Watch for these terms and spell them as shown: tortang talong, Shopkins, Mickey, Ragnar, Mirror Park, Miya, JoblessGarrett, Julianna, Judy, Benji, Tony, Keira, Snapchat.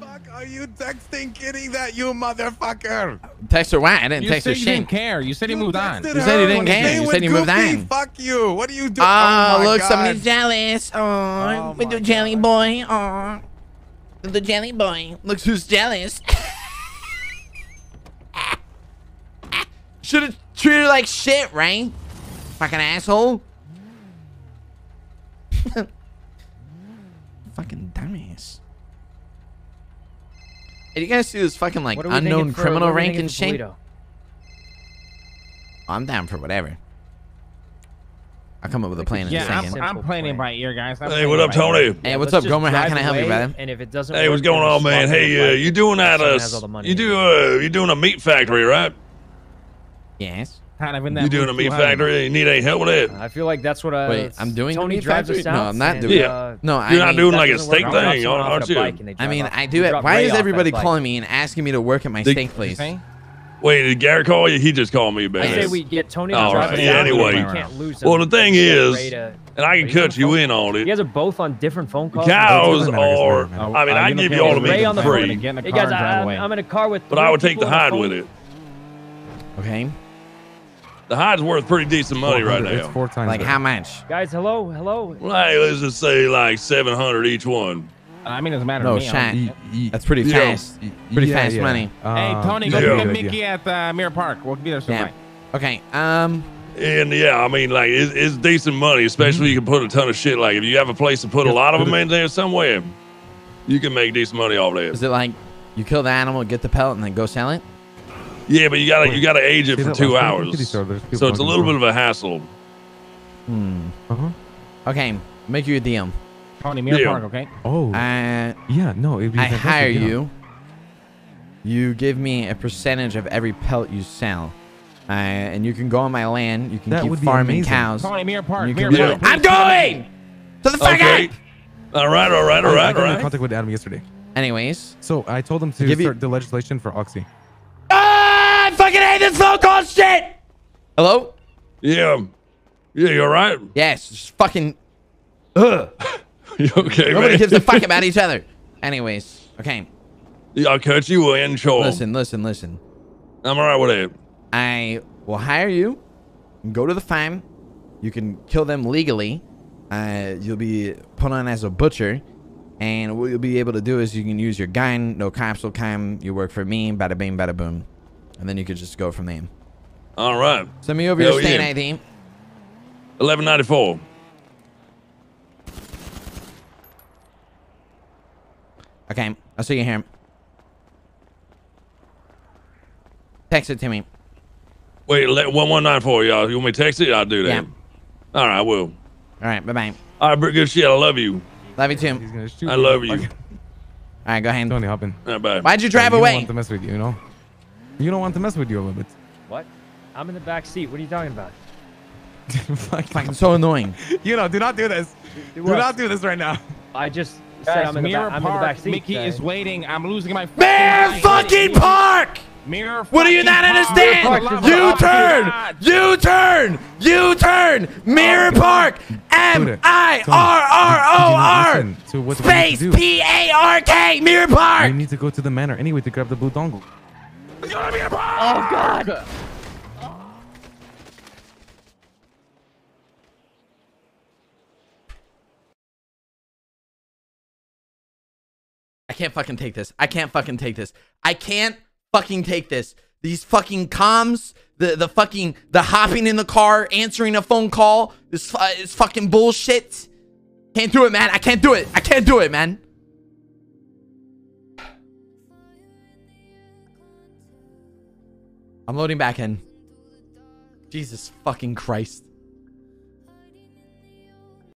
fuck are you texting Kitty that, you motherfucker? Text her what? I didn't text her shit. You didn't care. You said he moved on. You said he didn't care. You said he moved on. Fuck you. What are you doing? Oh, look, somebody's jealous. Oh, with the jelly boy. Oh, the jelly boy. Look who's jealous. Should have treated her like shit, right? Fucking asshole. Fucking dumbass. Hey, you guys see this fucking like unknown criminal rank and shit? Oh, I'm down for whatever. I'll come up with a plan in a second. I'm planning by ear, guys. Hey, what up, Tony? Hey, what's up, Gomer? How can I help you, brother? And if it doesn't work, what's going on, man? Hey, you doing that? You doing a meat factory, right? Yes. You doing a meat factory? You need any help with it? I feel like that's what I'm doing. Tony drives us out. No, I'm not doing. Yeah. No, you're not doing like a steak thing, aren't you? I mean, I do it. Why is everybody calling me and asking me to work at my steak place? Wait, did Garrett call you? He just called me back. I say we get Tony to drive us out. Yeah. Anyway, well, the thing is, and I can cut you in on it. You guys are both on different phone calls. Cows are. I mean, I give you all the meat for free. Guys, I'm in a car with. But I would take the hide with it. Okay. The hide's worth pretty decent money right now. It's 4 times like how much? Guys, hello, hello. Like, let's just say like 700 each one. I mean, it doesn't matter. No, that's pretty fast. Pretty fast money. Hey, Tony, go get Mickey at Mirror Park. We'll be there sometime. Yeah. Okay. And yeah, I mean, like it's decent money, especially you can put a ton of shit. Like if you have a place to put a lot of them in there somewhere, you can make decent money off that. Is it like you kill the animal, get the pellet, and then go sell it? Yeah, but you gotta age it for 2 hours, so it's a little bit of a hassle. Okay, make you a DM. Tony, Mirror Park, okay? Oh. Yeah, no. It'd be I hire you. You give me a percentage of every pelt you sell, and you can go on my land. You can keep farming cows. Tony, Mirror Park, Mirror Park. I'm going to the fuck up. All right. I got in contact with Adam yesterday. Anyways, so I told him to start the legislation for Oxy. I fucking hate this phone call shit! Hello? Yeah, you alright? Yes, just fucking... Ugh. You okay, Nobody gives a fuck about each other. Anyways, okay. Yeah, I'll catch you in, Joel. Listen. I'm alright with it. I will hire you. Go to the farm. You can kill them legally. You'll be put on as a butcher. And what you'll be able to do is you can use your gun. No cops will come. You work for me. Bada bing, bada boom. And then you could just go from there. All right. Send me over your state ID. 1194. Okay, I'll see you here. Text it to me. Wait, 1194, y'all. You want me to text it? I'll do that. Yeah. All right, I will. All right, bye-bye. All right, good shit. I love you. Love you too. He's gonna shoot I love you. All right, go ahead. Tony, hop in. All right, bye. Why'd you drive away? I don't want to mess with you, you know? You don't want to mess with you a little bit. What? I'm in the back seat. What are you talking about? Fucking so annoying. You know, do not do this. Do not do this right now. I just said I'm in the back seat. Mickey is waiting. I'm losing my Mirror fucking Park! Mirror. What do you not understand? U-turn! Mirror Park! M-I-R-R-O-R! Space P-A-R-K! Mirror Park! You need to go to the manor anyway to grab the blue dongle. Oh God! I can't fucking take this. I can't fucking take this. These fucking comms, the hopping in the car, answering a phone call, this fucking bullshit. Can't do it, man. I can't do it, man. I'm loading back in. Jesus fucking Christ.